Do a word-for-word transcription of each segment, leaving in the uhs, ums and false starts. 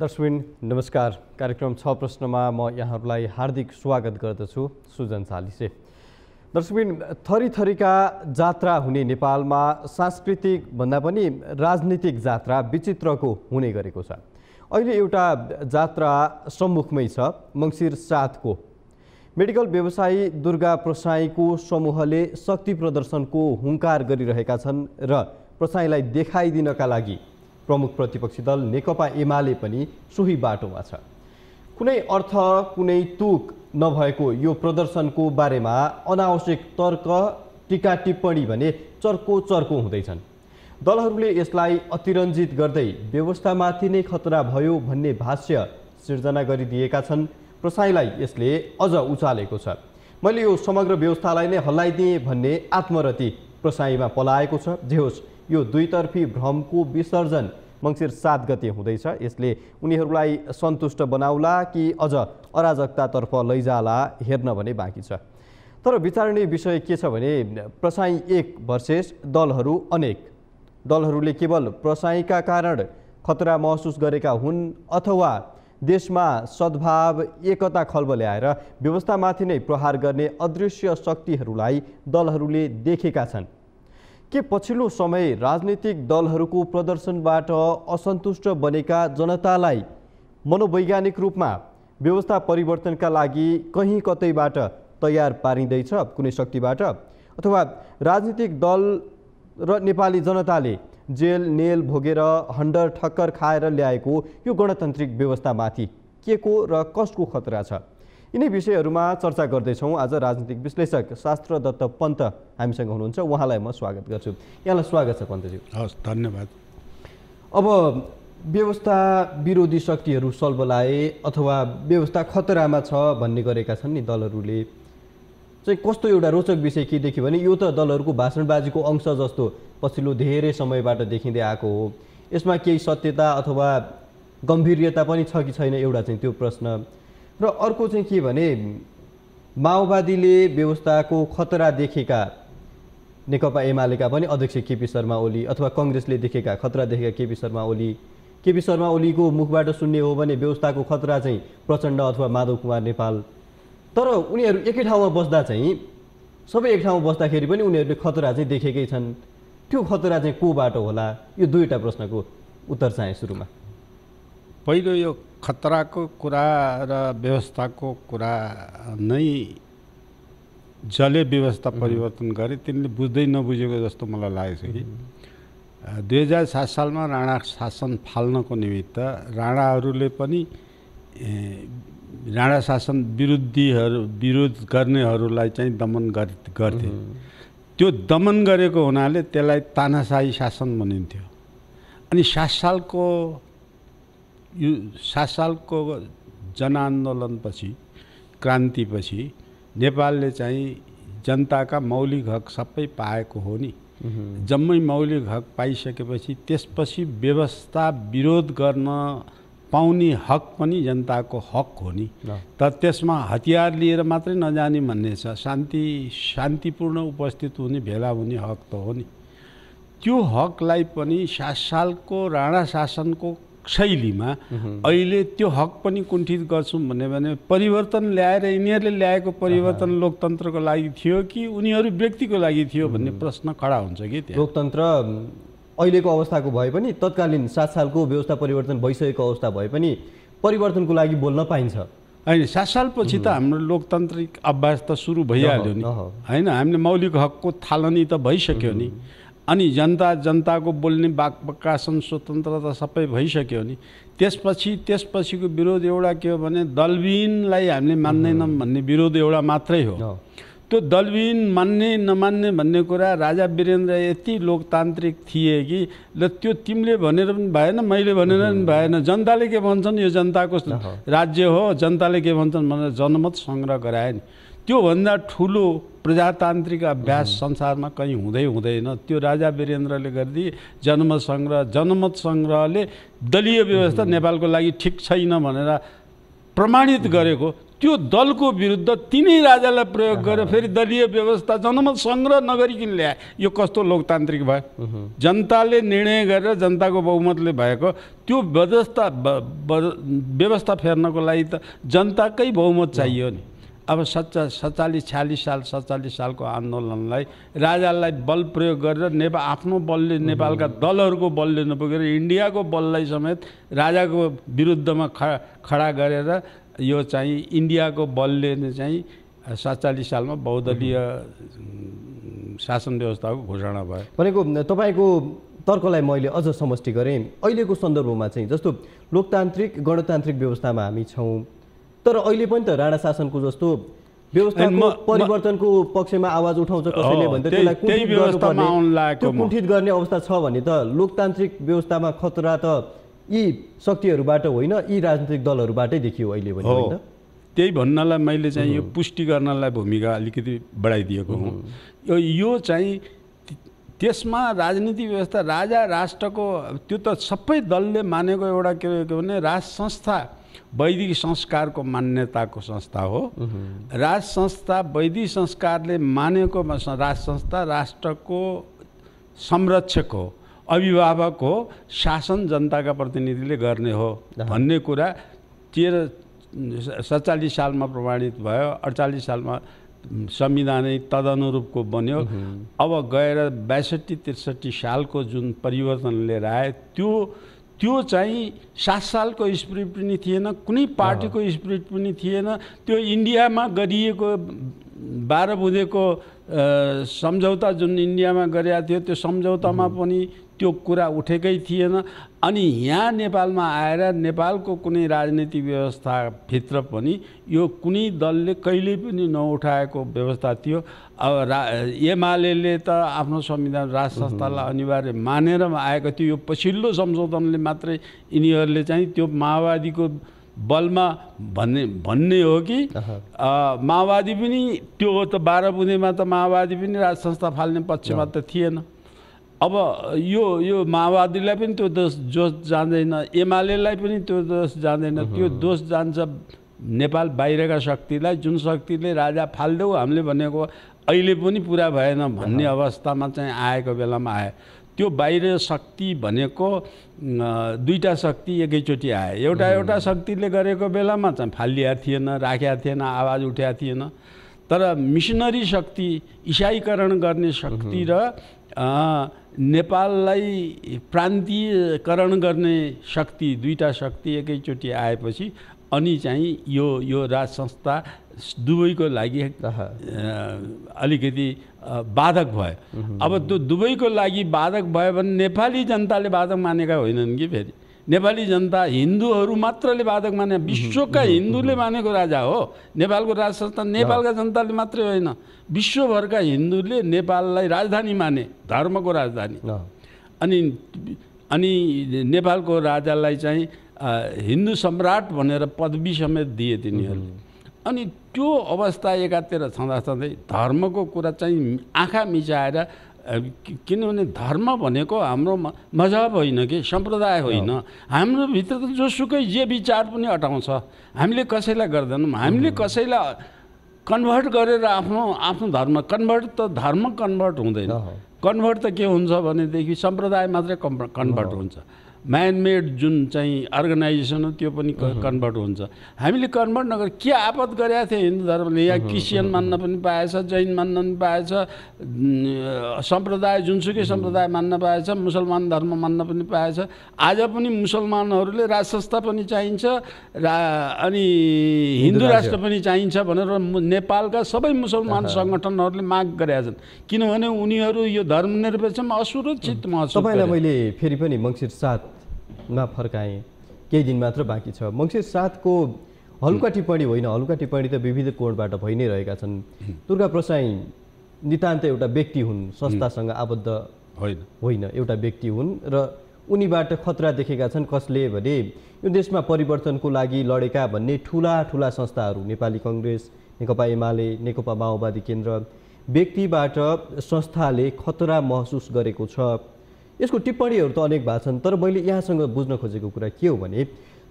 दर्शकबिन नमस्कार। कार्यक्रम छ प्रश्नमा म यहाँहरूलाई हार्दिक स्वागत गर्दछु। सुजन चालिसे। दर्शकबिन थरी थरीका जात्रा हुने नेपालमा सांस्कृतिक भन्दा पनि राजनीतिक जात्रा विचित्रको हुने गरेको छ। अहिले एउटा जात्रा सम्मुखमै छ। मंसिर सात को मेडिकल व्यवसायी दुर्गा प्रसाईंको समूहले शक्ति प्रदर्शनको हुंकार गरिरहेका छन् र प्रसाईंलाई देखाइदिनका लागि प्रमुख प्रतिपक्षी दल नेकपा एमाले पनि सोही बाटोमा छ। कुनै अर्थ कुनै तुक नभएको यो प्रदर्शनको बारेमा अनावश्यक तर्क टीका टिप्पणी भने चर्को चर्को हुँदैछन्। दलहरूले यसलाई अतिरञ्जित गर्दै व्यवस्थामाथि नै खतरा भयो भन्ने भाष्य सिर्जना गरिदिएका छन्। प्रसाईंलाई यसले अझ उचालेको छ। मैले यो समग्र व्यवस्थालाई नै हल्लाइदिएँ भन्ने आत्मरति प्रसाईंमा पलाएको छ। जे होस्, यो दुईतर्फी भ्रम को विसर्जन मंसिर सात गते हुँदैछ। यसले उनीहरूलाई सन्तुष्ट बनाउला कि अझ अराजकतातर्फ लैजाला हेर्न भने बाँकी छ। तर विचारणीय विषय के छ भने प्रसाईं एक भर्सेस दलहरू अनेक। दलहरूले केवल प्रसाईंका कारण खतरा महसुस गरेका हुन् अथवा देशमा सद्भाव एकता खलबल्याएर व्यवस्थामाथि नै प्रहार गर्ने अदृश्य शक्तिहरूलाई दलहरूले देखेका छन्। के पछिल्लो समय राजनीतिक दलहरूको प्रदर्शनबाट असन्तुष्ट बनेका जनतालाई मनोवैज्ञानिक रूपमा व्यवस्था परिवर्तनका लागि कहीँ कतैबाट तयार पारिँदैछ कुनै शक्तिबाट, अथवा राजनीतिक दल र नेपाली जनताले जेल नेल भोगेर हन्डर ठक्कर खाएर ल्याएको यो गणतान्त्रिक व्यवस्थामाथि के को र कसको खतरा छ? यिनै विषयहरूमा चर्चा गर्दैछौँ। आज राजनीतिक विश्लेषक शास्त्रदत्त पन्त हामीसँग हुनुहुन्छ। उहाँलाई म स्वागत गर्छु। यहाँलाई स्वागत छ पन्तज्यू। हस्, धन्यवाद। अब व्यवस्था विरोधी शक्तिहरू सल्बलाए अथवा व्यवस्था खतरामा छ भन्ने गरेका छन् नि दलहरूले, चाहिँ कस्तो एउटा रोचक विषय के देखियो भने यो त दलहरूको भाषणबाजीको अंश जस्तो पछिल्लो धेरै समयबाट देखिँदै आएको हो। यसमा केही सत्यता अथवा गम्भीर्यता पनि छ कि छैन, एउटा चाहिँ त्यो प्रश्न। र अर्को चाहिँ के भने माओवादीले व्यवस्थाको खतरा देखेका नेकपा एमालेका पनि अध्यक्ष केपी शर्मा ओली अथवा कङ्ग्रेसले देखेका खतरा देखेका केपी शर्मा ओली केपी शर्मा ओलीको मुखबाट सुन्ने हो भने व्यवस्थाको खतरा चाहिँ प्रचण्ड अथवा माधव कुमार नेपाल। तर उनीहरू एकै ठाउँमा बस्दा चाहिँ सबै एक ठाउँमा बस्दाखेरि पनि उनीहरूले खतरा चाहिँ देखेकै छन्। त्यो खतरा चाहिँ कोबाट होला? यो दुईवटा प्रश्नको उत्तर चाहिँ सुरुमा। पहिलो यो खतराको कुरा र व्यवस्थाको कुरा नै जसले व्यवस्था परिवर्तन गरे तिनले बुझ्दै नबुझेको जस्तो मलाई लागेको छ कि दुई हजार सात सालमा राणा शासन फाल्नको निमित्त राणाहरूले पनि राणा शासन विरोधीहरू विरोध गर्नेहरूलाई चाहिँ दमन गर्थे। त्यो दमन गरेको हुनाले त्यसलाई तानाशाही शासन भनिन्थ्यो। अनि सात सालको यो सात सालको जनआन्दोलनपछि क्रान्तिपछि नेपालले चाहिँ जनताका मौलिक हक सबै पाएको हो नि। जम्मै मौलिक हक पाइसकेपछि त्यसपछि व्यवस्था विरोध गर्न पाउने हक पनि जनताको हक हो नि। तर त्यसमा हतियार लिएर मात्रै नजाने भन्ने छ। शान्ति शान्तिपूर्ण उपस्थित हुने भेला हुने हक त हो नि। त्यो हकलाई पनि सात सालको राणा शासनको शैलीमा अहिले त्यो हक पनि कुण्ठित गर्छौँ भन्ने भने परिवर्तन ल्याएर यिनीहरूले ल्याएको परिवर्तन लोकतन्त्रको लागि थियो कि उनीहरू व्यक्तिको लागि थियो भन्ने प्रश्न खडा हुन्छ कि त्यो लोकतन्त्र अहिलेको अवस्थाको भए पनि तत्कालीन सात सालको व्यवस्था परिवर्तन भइसकेको अवस्था भए पनि परिवर्तनको लागि बोल्न पाइन्छ होइन? सात सालपछि त हाम्रो लोकतान्त्रिक अभ्यास त सुरु भइहाल्यो नि होइन? हामीले मौलिक हकको थालनी त भइसक्यो नि। अनि जनता जनताको बोल्ने वाक् प्रकाशन स्वतन्त्रता सबै भइसक्यो नि। त्यसपछि त्यसपछिको विरोध एउटा के हो भने दलविहीनलाई हामीले मान्दैनौँ भन्ने विरोध एउटा मात्रै हो। त्यो दलविहीन मान्ने नमान्ने भन्ने कुरा राजा वीरेन्द्र यति लोकतान्त्रिक थिए कि ल त्यो तिमीले भनेर पनि भएन, मैले भनेर पनि भएन, जनताले के भन्छन् यो जनताको राज्य हो, जनताले के भन्छन् भनेर जनमत सङ्ग्रह गराए नि। त्योभन्दा ठुलो प्रजातान्त्रिक अभ्यास संसारमा कहीँ हुँदै हुँदैन। त्यो राजा वीरेन्द्रले गरिदिए जनमत सङ्ग्रह। जनमत सङ्ग्रहले दलीय व्यवस्था नेपालको लागि ठिक छैन भनेर प्रमाणित गरेको त्यो दल को विरुद्ध तीनै राजालाई प्रयोग गरे फेरि दलीय व्यवस्था जनमत संग्रह नगरिकन ल्याए। यो कस्तो लोकतान्त्रिक भयो? जनताले निर्णय गरेर जनताको बहुमतले भएको त्यो व्यवस्था व्यवस्था फेर्नको लागि त जनताकै बहुमत चाहियो नि। अब सच्चा सैंतालीस छियालीस साल सैंतालीस साल को आंदोलनलाई राजालाई बल प्रयोग गरेर नेपाल आफ्नो बलले नेपालका दलहरूको बलले नपुगेर इन्डियाको बललाई समेत राजाको विरुद्धमा खडा गरेर यो चाहिँ इन्डियाको बलले नै चाहिँ सैंतालीस सालमा बहुदलीय शासन व्यवस्थाको घोषणा भयो। भनेको तपाईको तर्कलाई मैले अझ समष्टि गरेँ। अहिलेको सन्दर्भमा चाहिँ जस्तो लोकतान्त्रिक गणतान्त्रिक व्यवस्थामा हामी छौं, तर अहिले पनि त राणा शासनको जस्तो व्यवस्थाको परिवर्तनको पक्षमा आवाज उठाउँछ कसैले भन्दा त्यसलाई कुनै व्यवस्थामा आउन लागेको कुण्ठित गर्ने अवस्था छ भने त लोकतान्त्रिक व्यवस्थामा खतरा त यी शक्तिहरुबाट होइन यी राजनीतिक दलहरुबाटै देखियो अहिले भने होइन। त्यही भन्नलाई मैले चाहिँ यो पुष्टि गर्नलाई भूमिका अलिकति बढाइदिएको हुँ। यो चाहिँ त्यसमा राजनीतिक व्यवस्था राजा राष्ट्रको त्यो त सबै दलले मानेको एउटा के हो भने राज संस्था वैदिक संस्कार को मान्यता को संस्था हो। राज संस्था वैदिक संस्कारले मानेको राज संस्था राष्ट्र को संरक्षक हो, अभिभावक हो, शासन जनता का प्रतिनिधिले गर्ने हो भन्ने कुरा तेरह सैंतालीस साल में प्रमाणित भयो। अड़तालीस साल में संविधान तदनुरूप को बन्यो। अब गएर बैसठी तिरसठी साल को जुन परिवर्तन लिएर आए त्यो त्यो चाहिँ सात सालको स्प्रिट पनि थिएन, कुनै पार्टीको स्प्रिट पनि थिएन। त्यो इन्डियामा गरिएको बाह्र बुँदेको सम्झौता जुन इन्डियामा गरेको थियो त्यो सम्झौतामा पनि त्यो कुरा उठेकै थिएन। अनि यहाँ नेपालमा आएर नेपालको कुनै राजनीतिक व्यवस्थाभित्र पनि यो कुनै दलले कहिल्यै पनि नउठाएको व्यवस्था थियो। अब रा एमालेले त आफ्नो संविधान राज संस्थालाई अनिवार्य मानेर आएको थियो। यो पछिल्लो संशोधनले मात्रै यिनीहरूले चाहिँ त्यो माओवादीको बलमा भन्ने भन्ने हो कि माओवादी पनि त्यो त बाह्र बुँदेमा त माओवादी पनि राज संस्था फाल्ने पक्षमा त थिएन। अब यो यो माओवादीलाई पनि त्यो दोष जोस जान्दैन, एमालेलाई पनि त्यो दोष जान्दैन। त्यो दोष जान्छ नेपाल बाहिरका शक्तिलाई, जुन शक्तिले राजा फाल्देऊ हामीले भनेको अहिले पनि पुरा भएन भन्ने अवस्थामा चाहिँ आएको बेलामा आयो। त्यो बाहिर शक्ति भनेको दुईटा शक्ति एकैचोटि आए। एउटा एउटा शक्तिले गरेको बेलामा चाहिँ फालिया थिएन, राखेको थिएन, आवाज उठाएको थिएन। तर मिसनरी शक्ति, इसाईकरण गर्ने शक्ति र नेपाललाई प्रान्तीयकरण गर्ने शक्ति, दुईटा शक्ति एकैचोटि आएपछि अनि चाहिँ यो यो राज संस्था दुबईको लागि अलिकति बाधक भयो। अब त्यो दुबईको लागि बाधक भयो भने नेपाली जनताले बाधक मानेका होइनन् कि। फेरि नेपाली जनता हिन्दूहरू मात्रले बाधक माने, विश्वका हिन्दूले मानेको राजा हो नेपालको राज संस्था। नेपालका जनताले मात्रै होइन, विश्वभरका हिन्दूले नेपाललाई राजधानी माने, धर्मको राजधानी। अनि अनि नेपालको राजालाई चाहिँ हिन्दू सम्राट भनेर पदवी समेत दिए तिनीहरूले। अनि त्यो अवस्था एकातिर छँदा छँदै धर्मको कुरा चाहिँ आँखा मिचाएर, किनभने धर्म भनेको हाम्रो मजहब होइन कि सम्प्रदाय होइन। हाम्रो भित्र त जोसुकै जे विचार पनि अटाउँछ, हामीले कसैलाई गर्दैनौँ। हामीले कसैलाई कन्भर्ट गरेर आफ्नो आफ्नो धर्म कन्भर्ट त धर्म कन्भर्ट हुँदैन। कन्भर्ट त के हुन्छ भनेदेखि सम्प्रदाय मात्रै कन्भर्ट हुन्छ। म्यानमेड जुन चाहिँ अर्गनाइजेसन हो त्यो पनि कन्भर्ट हुन्छ। हामीले कन्भर्ट नगर के आपत गरेका थिए हिन्दू धर्मले? यहाँ क्रिस्चियन मान्न पनि पाएछ, जैन मान्न पनि पाएछ, सम्प्रदाय जुनसुकै सम्प्रदाय मान्न पाएछ, मुसलमान धर्म मान्न पनि पाएछ। आज पनि मुसलमानहरूले राज संस्था पनि चाहिन्छ रा अनि हिन्दू राष्ट्र पनि चाहिन्छ भनेर नेपालका सबै मुसलमान सङ्गठनहरूले माग गरेका छन्, किनभने उनीहरू यो धर्मनिरपेक्षमा असुरक्षित महसुस। तपाईँलाई मैले फेरि पनि मङ्सिर सात मा फर्काएँ, केही दिन मात्र बाँकी छ। मङ्सिर सात को हल्का टिप्पणी होइन, हल्का टिप्पणी त विविध कोणबाट भइ नै रहेका छन्। दुर्गा प्रसाईं नितान्त एउटा व्यक्ति हुन्, संस्थासँग आबद्ध होइन होइन एउटा व्यक्ति हुन् र उनीबाट खतरा देखेका छन् कसले भने यो देशमा परिवर्तनको लागि लडेका भन्ने ठुला ठुला संस्थाहरू नेपाली कङ्ग्रेस, नेकपा एमाले, नेकपा माओवादी केन्द्र, व्यक्तिबाट संस्थाले खतरा महसुस गरेको छ। यसको टिप्पणीहरू त अनेक भाषन्, तर मैले यहाँसँग बुझ्न खोजेको कुरा के हो भने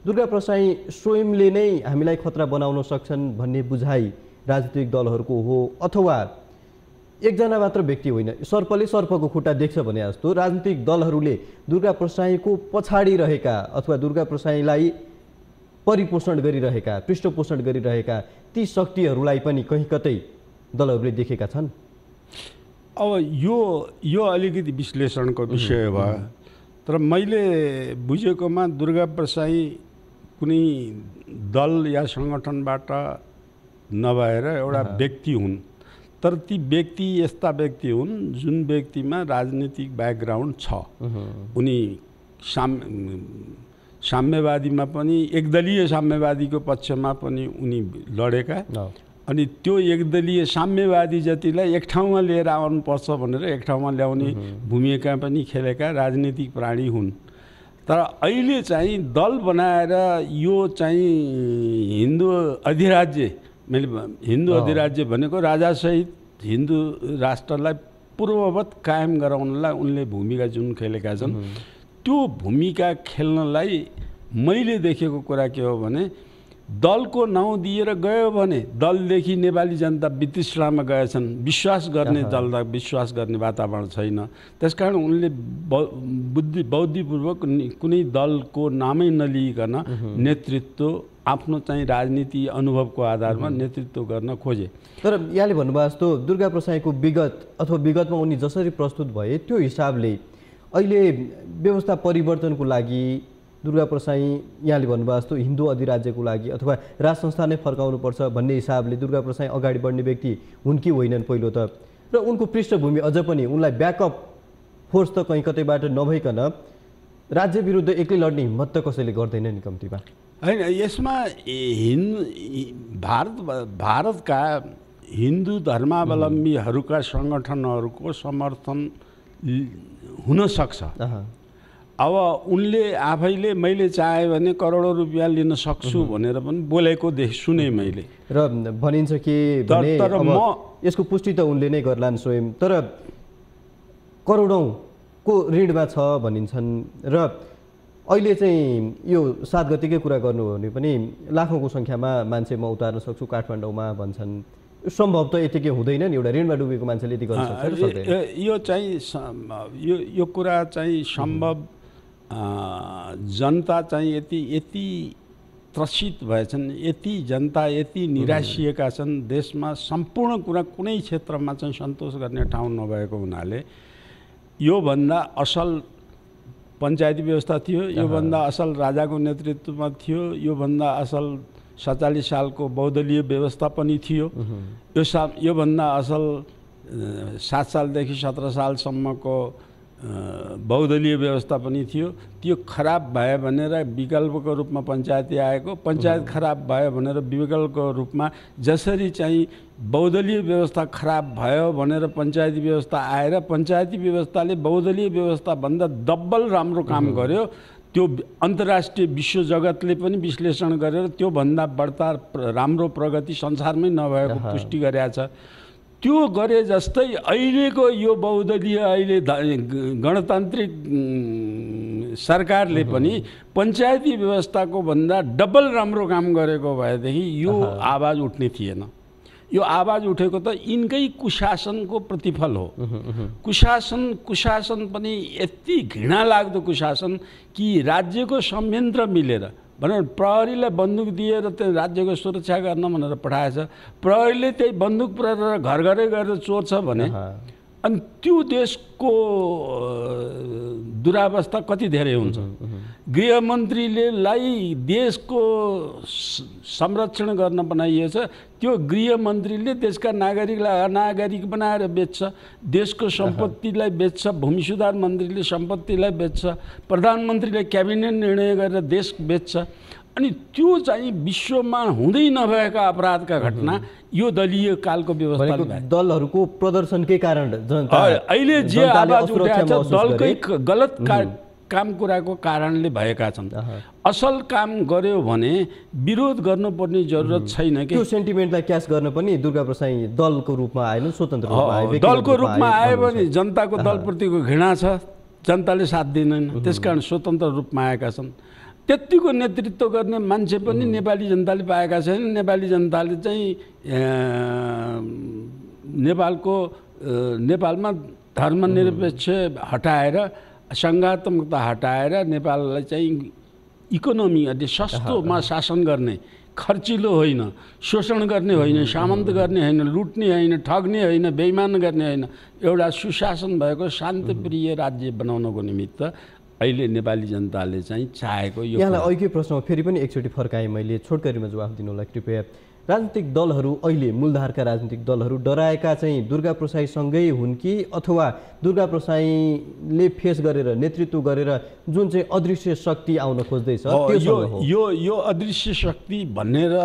दुर्गा प्रसाईं स्वयंले नै हामीलाई खतरा बनाउन सक्छन् भन्ने बुझाइ राजनीतिक दलहरुको हो अथवा एकजना मात्र व्यक्ति होइन, सर्पले सर्पको खुट्टा देख्छ भने जस्तो राजनीतिक दलहरूले दुर्गा प्रसाईंको पछाडी रहेका अथवा दुर्गा प्रसाईंलाई परिपोषण गरिरहेका, पृष्ठपोषण गरिरहेका ती शक्तिहरूलाई पनि कहीँ कतै दलहरूले देखेका छन्। अब यो यो अलिकति विश्लेषणको विषय भयो, तर मैले बुझेकोमा दुर्गा प्रसाईं कुनै दल या संगठनबाट नभएर एउटा व्यक्ति हुन्, तर ती व्यक्ति यस्ता व्यक्ति हुन् जुन व्यक्तिमा राजनीतिक ब्याकग्राउन्ड छ। उनी साम साम्यवादीमा पनि एकदलीय साम्यवादीको पक्षमा पनि उनी लडेका, अनि त्यो एकदलीय साम्यवादी जतिलाई एक ठाउँमा लिएर आउनुपर्छ भनेर एक ठाउँमा ल्याउने भूमिका पनि खेलेका राजनीतिक प्राणी हुन्। तर अहिले चाहिँ दल बनाएर यो चाहिँ हिन्दू अधिराज्य, मैले हिन्दू अधिराज्य भनेको राजासहित हिन्दू राष्ट्रलाई पूर्ववत कायम गराउनलाई उनले भूमिका जुन खेलेका छन्, त्यो भूमिका खेल्नलाई मैले देखेको कुरा के हो भने दल को नाउँ दिएर गयो भने दलदेखि नेपाली जनता वितृष्णामा गएछन्, विश्वास गर्ने दलमा विश्वास गर्ने वातावरण छैन। त्यसकारण उनले बुद्धि बौद्धिपूर्वक कुनै दलको नामै नलिइकन नेतृत्व आफ्नो चाहिँ राजनीति अनुभवको आधारमा नेतृत्व गर्न खोजे। तर यहाँले भन्नुभयो जस्तो दुर्गा प्रसाईंको विगत अथवा विगतमा उनी जसरी प्रस्तुत भए त्यो हिसाबले अहिले व्यवस्था परिवर्तनको लागि दुर्गा प्रसाईं यहाँले भन्नुभयो जस्तो हिन्दू अधिराज्यको लागि अथवा राज संस्था नै फर्काउनुपर्छ भन्ने हिसाबले दुर्गा प्रसाईं अगाडि बढ्ने व्यक्ति हुन् कि होइनन् पहिलो त, र उनको पृष्ठभूमि अझ पनि उनलाई ब्याकअप फोर्स त कहीँ कतैबाट नभइकन राज्य विरुद्ध एक्लै लड्ने हिम्मत त कसैले गर्दैन नि कम्तीमा, होइन? यसमा हिन्दू भारत भारतका हिन्दू धर्मावलम्बीहरूका सङ्गठनहरूको समर्थन हुनसक्छ। अब उनले आफैले मैले चाहे भने करोडौं रुपैयाँ लिन सक्छु भनेर पनि बोलेको देख सुने मैले, र भनिन्छ कि भने तर म यसको पुष्टि त उनले नै गर्लान् स्वयं, तर करोडौं को ऋणमा छ भनिन्छन्। र अहिले चाहिँ यो सात गतिकै कुरा गर्नु हो भने पनि लाखौँको संख्यामा मान्छे म उतार्न सक्छु काठमाडौँमा भन्छन्, सम्भव त यतिकै हुँदैन नि, एउटा ऋणमा डुबेको मान्छेले यति गर्न सक्दैन। यो चाहिँ यो यो कुरा चाहिँ सम्भव जनता चाहिँ यति यति त्रसित भएछन्, यति जनता यति निराशिएका छन्, देशमा सम्पूर्ण कुरा कुनै क्षेत्रमा चाहिँ सन्तोष गर्ने ठाउँ नभएको हुनाले योभन्दा असल पञ्चायती व्यवस्था थियो, योभन्दा असल राजाको नेतृत्वमा थियो, योभन्दा असल सैंतालीस सालको बहुदलीय व्यवस्था पनि थियो, यो सा योभन्दा असल सात सालदेखि सत्र सालसम्मको बहुदलीय व्यवस्था पनि थियो। त्यो खराब भयो भनेर विकल्पको रूपमा पञ्चायती आएको, पञ्चायत खराब भयो भनेर विकल्पको रूपमा जसरी चाहिँ बहुदलीय व्यवस्था खराब भयो भनेर पञ्चायती व्यवस्था आएर पञ्चायती व्यवस्थाले बहुदलीय व्यवस्थाभन्दा डबल राम्रो काम गर्यो, त्यो अन्तर्राष्ट्रिय विश्व जगतले पनि विश्लेषण गरेर त्योभन्दा बढ्ता राम्रो प्रगति संसारमै नभएको पुष्टि गरेका छ। त्यो गरे जस्तै अहिलेको यो बहुदलीय अहिले गणतान्त्रिक सरकारले पनि पञ्चायती व्यवस्थाको भन्दा डबल राम्रो काम गरेको भएदेखि यो आवाज उठ्ने थिएन। यो आवाज उठेको त यिनकै कुशासनको प्रतिफल हो। कुशासन कुशासन पनि यति घृणालाग्दो कुशासन कि राज्यको संयन्त्र मिलेर भनेर प्रहरीलाई बन्दुक दिएर त्यो राज्यको सुरक्षा गर्न भनेर पठाएछ, प्रहरीले त्यही बन्दुक पुऱ्याएर घर घरै गएर चोर्छ भने अनि त्यो देशको दुरावस्था कति धेरै हुन्छ। गृहमन्त्रीले लाई देशको संरक्षण गर्न बनाइएछ, त्यो गृहमन्त्रीले देशका नागरिकलाई अनागरिक बनाएर बेच्छ, देशको सम्पत्तिलाई बेच्छ, भूमि सुधार मन्त्रीले सम्पत्तिलाई बेच्छ, प्रधानमन्त्रीले क्याबिनेट निर्णय गरेर देश बेच्छ। अनि त्यो चाहिँ विश्वमा हुँदै नभएका अपराधका घटना यो दलीय कालको व्यवस्था दलहरूको प्रदर्शनकै कारण अहिले जे आवाज उठाएको छ दलकै गलत काम कुराको कारणले भएका छन्। असल काम गर्यो भने विरोध गर्नुपर्ने जरुरत छैन कि त्यो सेन्टिमेन्टलाई क्यास गर्न पनि दुर्गा प्रसाईं दलको रूपमा आएन, स्वतन्त्र रूपमा आए। दलको रूपमा आयो भने जनताको दलप्रतिको घृणा छ, जनताले साथ दिँदैन, त्यसकारण स्वतन्त्र रूपमा आएका छन्। त्यतिको नेतृत्व गर्ने मान्छे पनि नेपाली जनताले पाएका छैनन्। नेपाली जनताले चाहिँ नेपालको नेपालमा धर्मनिरपेक्ष हटाएर संघात्मकता हटाएर नेपाललाई चाहिँ इकोनोमी अझै सस्तोमा शासन गर्ने, खर्चिलो होइन, शोषण गर्ने होइन, सामन्त गर्ने होइन, लुट्ने होइन, ठग्ने होइन, बेइमान गर्ने होइन, एउटा सुशासन भएको शान्तप्रिय राज्य बनाउनको निमित्त अहिले नेपाली जनताले चाहिँ चाहेको यो। यहाँलाई अर्कै प्रश्न फेरि पनि एकचोटि फर्काएँ मैले, छोटकरीमा जवाफ दिनुहोला कृपया। राजनीतिक दलहरू अहिले मूलधारका राजनीतिक दलहरू डराएका चाहिँ दुर्गा प्रसाईसँगै हुन् कि अथवा दुर्गा प्रसाईले फेस गरेर नेतृत्व गरेर जुन चाहिँ अदृश्य शक्ति आउन खोज्दैछ यो यो यो अदृश्य शक्ति भनेर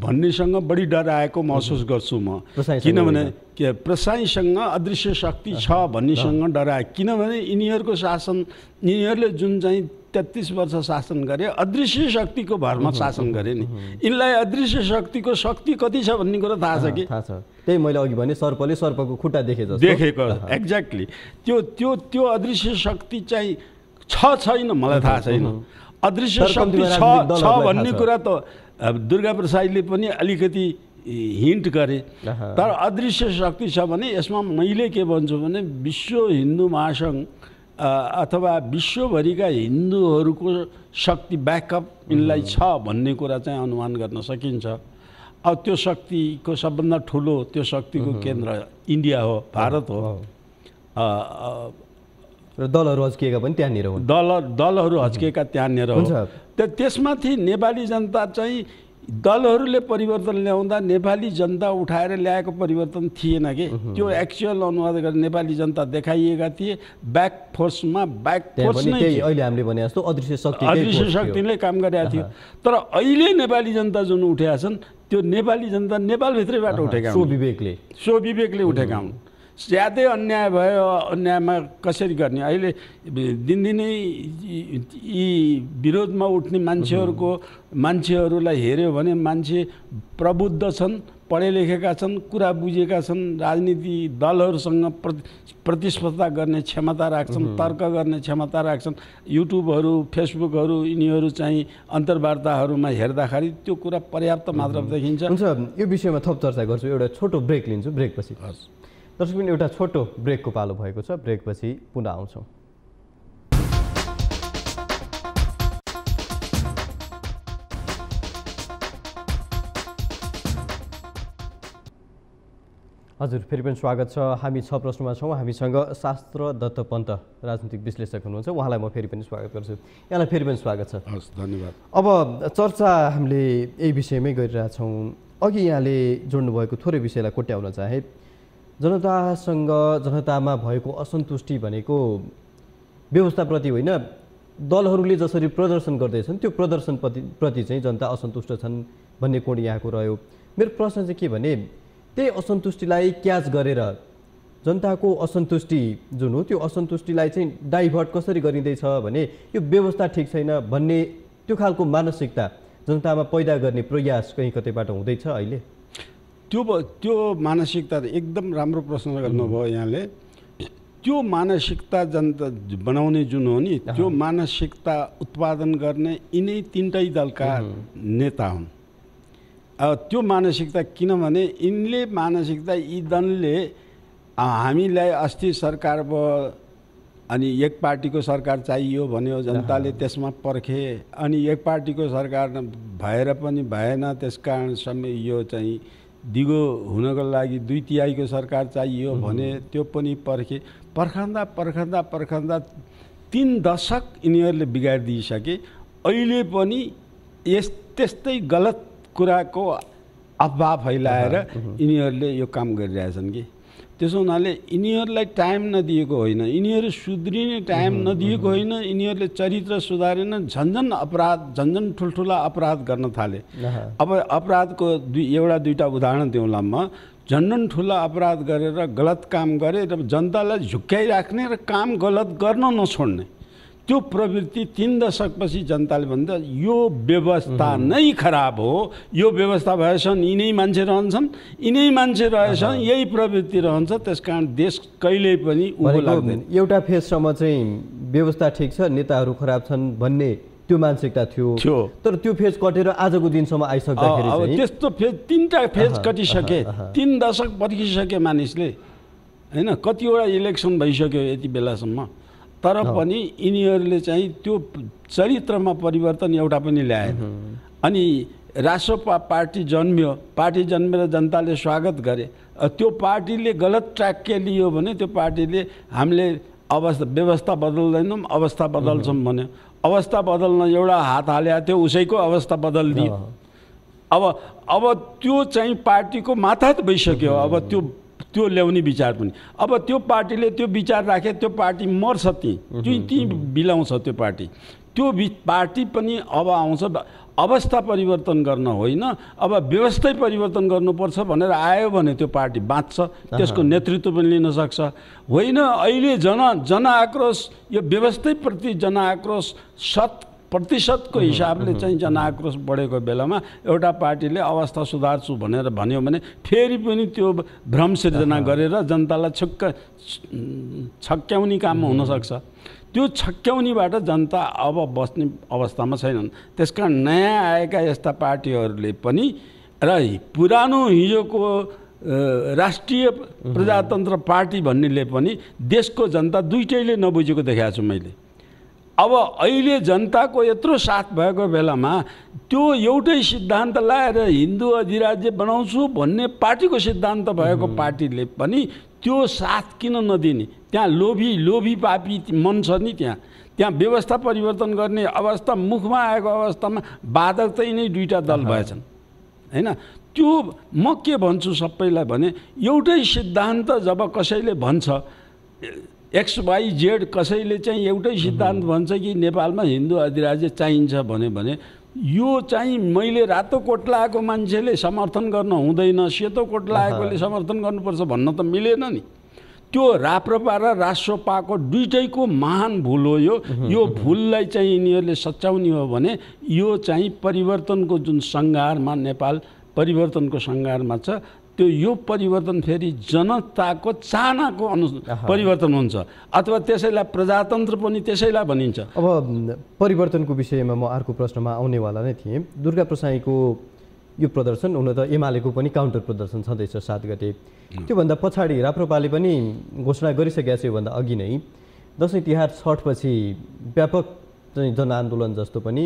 भन्नेसँग बढी डराएको महसुस गर्छु म, किनभने के प्रसाईसँग अदृश्य शक्ति छ भन्नेसँग डराए, किनभने यिनीहरूको शासन यिनीहरूले जुन चाहिँ तेत्तीस वर्ष शासन गरे अदृश्य शक्ति को भर में शासन गरे नि। इनलाई अदृश्य शक्ति को शक्ति कति छ भन्ने कुरा थाहा छ कि? थाहा छ। त्यही मैले अघि भने सर्पले सर्पको खुट्टा देखे जस्तो देखेको एक्ज्याक्टली त्यो त्यो त्यो अदृश्य शक्ति चाहिँ छ छैन मलाई थाहा छैन। अदृश्य शक्ति छ छ भन्ने कुरा त दुर्गा प्रसाईले पनि अलिकति हिन्ट गरे, तर अदृश्य शक्ति छ भने यसमा मैले के भन्छु भने विश्व हिन्दू महासंघ अथवा विश्वभरिका हिन्दूहरूको शक्ति बैकअप इनलाई छ भन्ने कुरा चाहिँ अनुमान गर्न सकिन्छ। अब त्यो शक्तिको सबभन्दा ठुलो त्यो शक्तिको केन्द्र इन्डिया हो, भारत हो, र दलहरू हच्किएका पनि त्यहाँनिर हुन्, दल दलहरू हच्किएका त्यहाँनिर हो। त्यसमाथि नेपाली जनता चाहिँ दलहरूले परिवर्तन ल्याउँदा नेपाली जनता उठाएर ल्याएको परिवर्तन थिएन के, त्यो एक्चुअल अनुवाद गरेर नेपाली जनता देखाइएका थिए ब्याक फोर्समा, ब्याक फोर्स नै अहिले हामीले भने जस्तो अदृश्य शक्ति अदृश्य शक्तिले काम गरेको थियो। तर अहिले नेपाली जनता जुन उठेका छन् त्यो नेपाली जनता नेपालभित्रैबाट उठेका हुन्, स्वविवेकले स्वविवेकले उठेका हुन्। ज्यादै अन्याय भयो, अन्यायमा कसरी गर्ने, अहिले दिनदिनै यी विरोधमा उठ्ने मान्छेहरूको मान्छेहरूलाई हेर्यो भने मान्छे प्रबुद्ध छन्, पढे लेखेका छन्, कुरा बुझेका छन्, राजनीति दलहरूसँग प्रतिस्पर्धा गर्ने क्षमता राख्छन्, तर्क गर्ने क्षमता राख्छन्। युट्युबहरू फेसबुकहरू यिनीहरू चाहिँ अन्तर्वार्ताहरूमा हेर्दाखेरि त्यो कुरा पर्याप्त मात्रामा देखिन्छ। हुन्छ, यो विषयमा थप चर्चा गर्छु, एउटा छोटो ब्रेक लिन्छु, ब्रेकपछि दर्शक पनि एउटा छोटो ब्रेकको पालो भएको छ, ब्रेकपछि पुनः आउँछौँ। हजुर फेरि पनि स्वागत छ। हामी छ प्रश्नमा छौँ, हामीसँग शास्त्र दत्त पन्त राजनीतिक विश्लेषक हुनुहुन्छ, उहाँलाई म फेरि पनि स्वागत गर्छु। यहाँलाई फेरि पनि स्वागत छ। हस्, धन्यवाद। अब चर्चा हामीले यही विषयमै गरिरहेछौँ। अघि यहाँले जोड्नुभएको थोरै विषयलाई कोट्याउन चाहे, जनतासँग जनतामा भएको असन्तुष्टि भनेको व्यवस्थाप्रति होइन, दलहरूले जसरी प्रदर्शन गर्दैछन् त्यो प्रदर्शन प्रति प्रति चाहिँ जनता असन्तुष्ट छन् भन्ने कोण यहाँको रह्यो। मेरो प्रश्न चाहिँ के भने त्यही असन्तुष्टिलाई क्याच गरेर जनताको असन्तुष्टि जुन हो त्यो असन्तुष्टिलाई चाहिँ डाइभर्ट कसरी गरिँदैछ भने यो व्यवस्था ठिक छैन भन्ने त्यो खालको मानसिकता जनतामा पैदा गर्ने प्रयास कहीँ कतैबाट हुँदैछ अहिले? त्यो त्यो मानसिकता एकदम राम्रो प्रश्न गर्नुभयो यहाँले। त्यो मानसिकता जनता बनाउने जुन हो नि त्यो मानसिकता उत्पादन गर्ने यिनै तिनटै दलका नेता हुन्। अब त्यो मानसिकता किनभने यिनले मानसिकता यी दलले हामीलाई अस्ति सरकार भयो अनि एक पार्टीको सरकार चाहियो भन्यो, जनताले त्यसमा पर्खे अनि एक पार्टीको सरकार भएर पनि भएन, त्यसकारण समय यो चाहिँ दिगो हुनको लागि दुई तिहाईको सरकार चाहियो भने त्यो पनि पर्खे। पर्खँदा पर्खँदा पर्खँदा तीन दशक यिनीहरूले बिगारिदिइसके। अहिले पनि यस त्यस्तै गलत कुराको अफवाह फैलाएर यिनीहरूले यो काम गरिरहेछन् कि, त्यसो हुनाले यिनीहरूलाई टाइम नदिएको होइन, यिनीहरू सुध्रिने टाइम नदिएको होइन, यिनीहरूले चरित्र सुधारेन, झन्झन अपराध झन्झन ठुल्ठुला अपराध गर्न थाले। अब अपराधको दुई एउटा दुईवटा उदाहरण दिउँला म। झन्झन ठुला अपराध गरेर गलत काम गरे र जनतालाई झुक्क्याइराख्ने र काम गलत गर्न नछोड्ने, त्यो प्रवृत्ति तीन दशक पछि जनताले भन्दा यो व्यवस्था नै खराब हो, यो व्यवस्था भएछन् यिनै मान्छे रहन्छन्, यिनै मान्छे रहेछन्, यही प्रवृत्ति रहन्छ, त्यसकारण देश कहिले पनि उभो लाग्दैन। एउटा फेजसम्म चाहिँ व्यवस्था ठीक छ, नेताहरू खराब छन् भन्ने त्यो मानसिकता थियो, तर त्यो फेज कटेर आजको दिनसम्म आइसक्दाखेरि चाहिँ त्यस्तो फेज तीनटा फेज कटिसके, तीन दशक पर्खिसके मानिसले हैन, कतिवटा इलेक्सन भइसक्यो यति बेलासम्म, तर पनि यिनीहरूले चाहिँ त्यो चरित्रमा परिवर्तन एउटा पनि ल्याएन। अनि रासोपा पार्टी जन्मियो, पार्टी जन्मेर जनताले स्वागत गरे, त्यो पार्टीले गलत ट्र्याक के लियो भने त्यो पार्टीले हामीले अवस्था व्यवस्था बदल्दैनौँ, अवस्था बदल्छौँ भन्यो, अवस्था बदल्न एउटा हात हालेको थियो उसैको अवस्था बदलिदियो। अब अब त्यो चाहिँ पार्टीको माथात भइसक्यो, अब त्यो त्यो ल्याउने विचार पनि, अब त्यो पार्टीले त्यो विचार राखे त्यो पार्टी मर्छ, ती ती बिलाउँछ त्यो पार्टी, त्यो पार्टी पनि अब आउँछ। अवस्था परिवर्तन गर्न होइन, अब व्यवस्थै परिवर्तन गर्नुपर्छ भनेर आयो भने त्यो पार्टी बाँच्छ, त्यसको नेतृत्व पनि लिन सक्छ। होइन अहिले जन जनआक्रोश, यो व्यवस्थैप्रति जनआक्रोश सत प्रतिशतको हिसाबले चाहिँ जनआक्रोश बढेको बेलामा एउटा पार्टीले अवस्था सुधार्छु भनेर भन्यो भने फेरि पनि त्यो भ्रम सिर्जना गरेर जनतालाई छक्क छक्क्याउने काम हुनसक्छ। त्यो छक्क्याउनेबाट जनता अब बस्ने अवस्थामा छैनन्। त्यसकारण नयाँ आएका यस्ता पार्टीहरूले पनि र पुरानो हिजोको राष्ट्रिय प्रजातन्त्र पार्टी भन्नेले पनि देशको जनता दुईटैले नबुझेको देखाएको छु मैले। अब अहिले जनताको यत्रो साथ भएको बेलामा त्यो एउटै सिद्धान्त लाएर हिन्दू अधिराज्य बनाउँछु भन्ने पार्टीको सिद्धान्त भएको पार्टीले पनि त्यो साथ किन नदिने? त्यहाँ लोभी लोभी पापी मन छ नि, त्यहाँ त्यहाँ व्यवस्था परिवर्तन गर्ने अवस्था मुखमा आएको अवस्थामा बाधक चाहिँ नै दुईटा दल भएछन् हैन। त्यो म के भन्छु सबैलाई भने एउटै सिद्धान्त जब कसैले भन्छ एक्स वाई जेड, कसैले चाहिँ एउटै सिद्धान्त भन्छ कि नेपालमा हिन्दू अधिराज्य चाहिन्छ भन्यो भने यो चाहिँ मैले रातो कोट लगाएको मान्छेले समर्थन गर्न हुँदैन, सेतो कोट लगाएकोले समर्थन गर्नुपर्छ भन्न त मिलेन नि। त्यो राप्रपा र रासोपाको दुईटैको महान भुल हो यो। यो भुललाई चाहिँ यिनीहरूले सच्याउने हो भने यो चाहिँ परिवर्तनको जुन सङ्घारमा नेपाल परिवर्तनको सङ्घारमा छ, त्यो यो परिवर्तन फेरि जनताको चाहनाको अनु परिवर्तन हुन्छ, अथवा त्यसैलाई प्रजातन्त्र पनि त्यसैलाई भनिन्छ। अब परिवर्तनको विषयमा म अर्को प्रश्नमा आउनेवाला नै थिएँ। दुर्गा प्रसाईंको यो प्रदर्शन हुन त एमालेको पनि काउन्टर प्रदर्शन छँदैछ सात गते, त्योभन्दा पछाडि राप्रपाले पनि घोषणा गरिसकेको छ योभन्दा अघि नै दसैँ तिहार छठपछि व्यापक जनआन्दोलन जस्तो पनि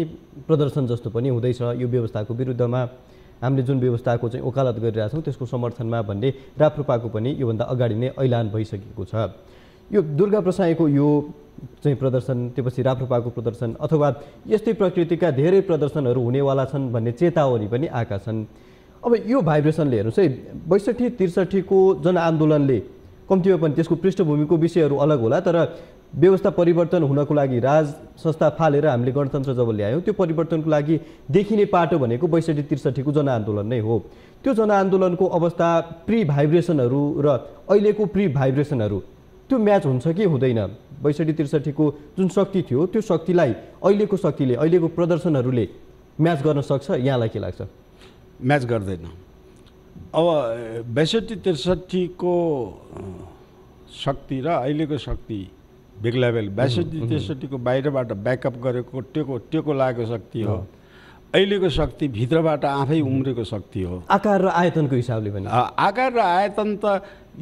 प्रदर्शन जस्तो पनि हुँदैछ यो व्यवस्थाको विरुद्धमा, हामीले जुन व्यवस्थाको चाहिँ ओकालत गरिरहेका छौँ त्यसको समर्थनमा भन्ने राप्रपाको पनि योभन्दा अगाडि नै ऐलान भइसकेको छ। यो दुर्गा प्रसाईंको यो चाहिँ प्रदर्शन, त्यसपछि राप्रपाको प्रदर्शन अथवा यस्तै प्रकृतिका धेरै प्रदर्शनहरू हुनेवाला छन् भन्ने चेतावनी पनि आएका छन्। अब यो भाइब्रेसनले हेर्नुहोस् है, बैसठी त्रिसठीको जनआन्दोलनले कम्तीमा पनि त्यसको पृष्ठभूमिको विषयहरू अलग होला, तर व्यवस्था परिवर्तन हुनको लागि राज संस्था फालेर हामीले गणतन्त्र जब ल्यायौँ त्यो परिवर्तनको लागि देखिने पाटो भनेको बैसठी त्रिसठीको जनआन्दोलन नै हो। त्यो जनआन्दोलनको अवस्था प्री भाइब्रेसनहरू र अहिलेको प्री भाइब्रेसनहरू त्यो म्याच हुन्छ कि हुँदैन? बैसठी त्रिसठीको जुन शक्ति थियो त्यो शक्तिलाई अहिलेको शक्तिले, अहिलेको प्रदर्शनहरूले म्याच गर्न सक्छ? यहाँलाई के लाग्छ? म्याच गर्दैन। अब बैसठी त्रिसठीको शक्ति र अहिलेको शक्ति बेग्लै बेल, बैसठी त्रिसठी को बाहिरबाट ब्याकअप गरेको टेको टेको लागेको शक्ति हो, अहिलेको शक्ति भित्रबाट आफै उम्रेको शक्ति हो। आकार र आयतनको हिसाबले पनि आकार र आयतन त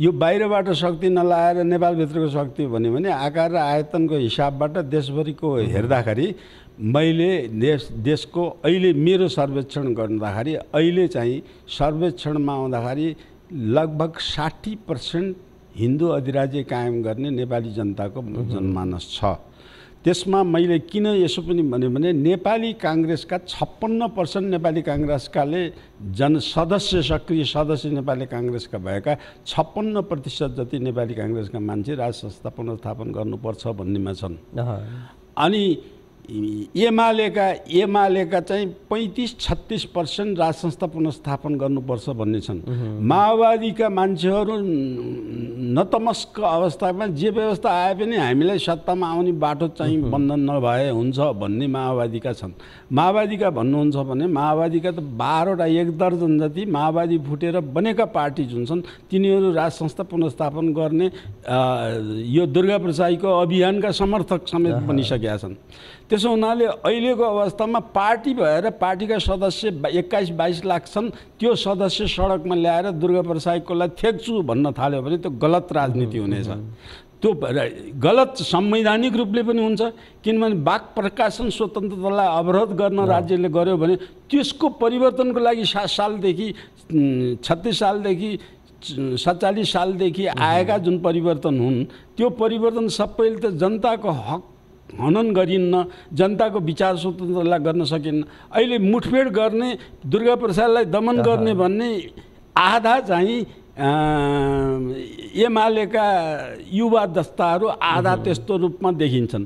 यो बाहिरबाट शक्ति नलाएर नेपालभित्रको शक्ति भन्यो भने आकार र आयतनको हिसाबबाट देशभरिको हेर्दाखेरि मैले देश देशको अहिले मेरो सर्वेक्षण गर्दाखेरि अहिले चाहिँ सर्वेक्षणमा आउँदाखेरि लगभग साठी पर्सेन्ट हिन्दू अधिराज्य कायम गर्ने नेपाली जनताको जनमानस छ। त्यसमा मैले किन यसो पनि भन्यो भने नेपाली काङ्ग्रेसका छप्पन्न पर्सेन्ट नेपाली काङ्ग्रेसकाले जन सदस्य सक्रिय सदस्य नेपाली काङ्ग्रेसका भएका छप्पन्न प्रतिशत जति नेपाली काङ्ग्रेसका मान्छे राज संस्था पुनर्स्थापन गर्नुपर्छ भन्नेमा छन्। अनि एमालेका एमालेका चाहिँ पैंतीस छत्तीस पर्सेंट राज्य संस्था पुनर्स्थापन गर्नुपर्छ भन्ने छन्। माओवादीका मान्छेहरू नतमस्क अवस्थामा जे व्यवस्था आए पनि हामीलाई सत्तामा आउने बाटो चाहिँ बन्धन नभए हुन्छ भन्ने माओवादीका छन्। माओवादीका भन्नुहुन्छ भने माओवादीका त बाह्रवटा एक दर्जन जति माओवादी फुटेर बनेका पार्टी जुन छन् तिनीहरू राज्य संस्था पुनर्स्थापन गर्ने यो दुर्गा प्रसाईको अभियानका समर्थक समेत बनिसकेका छन्। त्यसो हुनाले अहिलेको अवस्थामा पार्टी भएर पार्टीका सदस्य एक्काईस बाईस लाख छन्, त्यो सदस्य सडकमा ल्याएर दुर्गा प्रसाईकोलाई थ्याक्छु भन्न थाल्यो भने त्यो गलत राजनीति हुनेछ। त्यो गलत संवैधानिक रूपले पनि हुन्छ, किनभने वाक प्रकाशन स्वतन्त्रतालाई अवरोध गर्न राज्यले गर्यो भने त्यसको परिवर्तनको लागि सात सालदेखि छत्तीस सालदेखि सत्तालीस सालदेखि आएका जुन परिवर्तन हुन् त्यो परिवर्तन सबैले त जनताको हक हनन गरिन्न, जनताको विचार स्वतन्त्रता गर्न सकिन्न। अहिले मुठभेड गर्ने दुर्गा प्रसाईलाई दमन गर्ने भन्ने आधा चाहिँ एमालेका युवा दस्ताहरू आधा त्यस्तो रूपमा देखिन्छन्।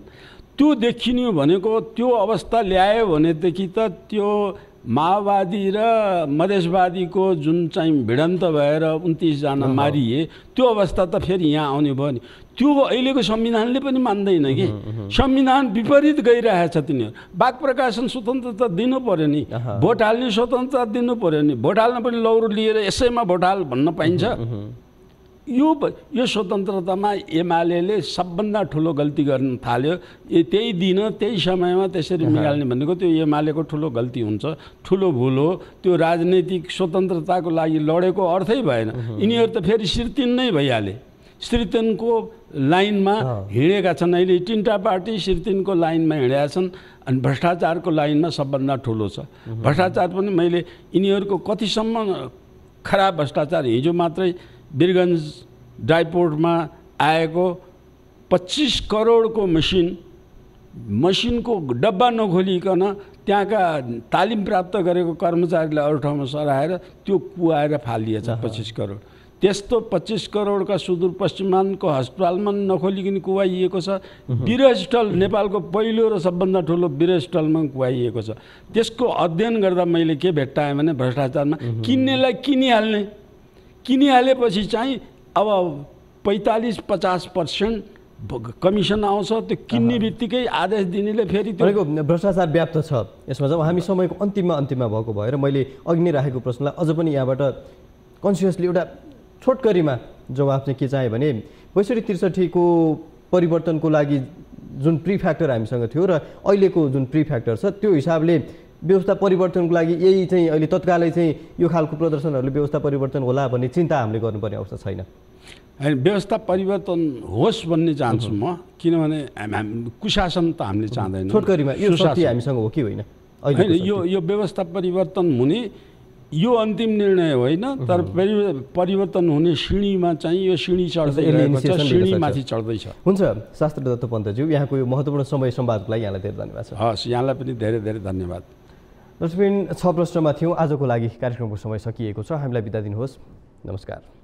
त्यो देखिन्यो भनेको त्यो अवस्था ल्यायो भनेदेखि त त्यो माओवादी र मधेसवादीको जुन चाहिँ भिडन्त भएर उन्तीस जना मारिए त्यो अवस्था त फेरि यहाँ आउने भयो नि। त्यो अहिलेको संविधानले पनि मान्दैन कि संविधान विपरीत गइरहेछ। तिनीहरू वाक प्रकाशन स्वतन्त्रता दिनु पर्यो नि, भोट हाल्ने स्वतन्त्रता दिनु पर्यो नि, भोट हाल्न पनि लौरो लिएर यसैमा भोट हाल भन्न पाइन्छ। यो यो स्वतन्त्रतामा एमालेले सबभन्दा ठुलो गल्ती गर्न थाल्यो। त्यही दिन त्यही समयमा त्यसरी निकाल्ने भनेको त्यो एमालेको ठुलो गल्ती हुन्छ, ठुलो भुल हो। त्यो राजनीतिक स्वतन्त्रताको लागि लडेको अर्थै भएन। यिनीहरू त फेरि सिर्तिन नै भइहाले, सिर्तिनको लाइनमा हिँडेका छन्। अहिले तिनवटा पार्टी सिर्तिनको लाइनमा हिँडेका छन् अनि भ्रष्टाचारको लाइनमा सबभन्दा ठुलो छ। भ्रष्टाचार पनि मैले यिनीहरूको कतिसम्म खराब भ्रष्टाचार, हिजो मात्रै वीरगंज ड्राइपोर्ट में आएको पच्चीस करोड़ को मशीन मशीन को डब्बा नखोलिकन त्यहाँका तालिम प्राप्त गरेको कर्मचारीलाई अरू ठाउँमा सराएर त्यो कुआएर फालिएछ पच्चीस करोड़। त्यस्तो पच्चीस करोड़ का सुदूरपश्चिमांचल को अस्पताल में नखोलिकन कुवाइएको छ। बिरस्थल नेपालको पहिलो र सबभन्दा ठुलो बिरस्थल में कुवाइएको छ। त्यसको अध्ययन गर्दा मैले के भेट्टाएँ भने भ्रष्टाचार में किन्नेलाई किनिहाल्ने, किनिहालेपछि चाहिँ अब पैंतालीस पचास पर्सेंट कमिसन आउँछ। त्यो किन्ने बित्तिकै आदेश दिनेले फेरि त्यो भ्रष्टाचार व्याप्त छ। यसमा जब हामी समयको अन्तिममा अन्तिममा भएको भएर मैले अघि नै राखेको प्रश्नलाई अझ पनि यहाँबाट कन्सियसली एउटा छोटकरीमा जवाब चाहिँ के चाहे भने बैसठी त्रिसठीको परिवर्तनको लागि जुन प्री फ्याक्टर हामीसँग थियो र अहिलेको जुन प्री फ्याक्टर छ त्यो हिसाबले व्यवस्था परिवर्तनको लागि यही चाहिँ अहिले तत्कालै चाहिँ यो खालको प्रदर्शनहरूले व्यवस्था परिवर्तन होला भन्ने चिन्ता हामीले गर्नुपर्ने अवस्था छैन। होइन, व्यवस्था परिवर्तन होस् भन्ने चाहन्छु म, किनभने कुशासन त हामीले चाहँदैनौँ। छोटकरीमा यो शक्ति हामीसँग हो कि होइन? होइन, यो यो व्यवस्था परिवर्तन हुने यो अन्तिम निर्णय होइन, तर परिवर्तन हुने सिँढीमा चाहिँ यो सिँढी चढ्दै सिँढीमाथि चढ्दैछ। हुन्छ शास्त्री दत्त पन्तज्यू, यहाँको यो महत्त्वपूर्ण समय संवादको लागि यहाँलाई धेरै धन्यवाद छ। हस्, यहाँलाई पनि धेरै धेरै धन्यवाद। दर्शकबिन छ प्रश्नमा थियौँ, आजको लागि कार्यक्रमको समय सकिएको छ। हामीलाई बिदा दिनुहोस्, नमस्कार।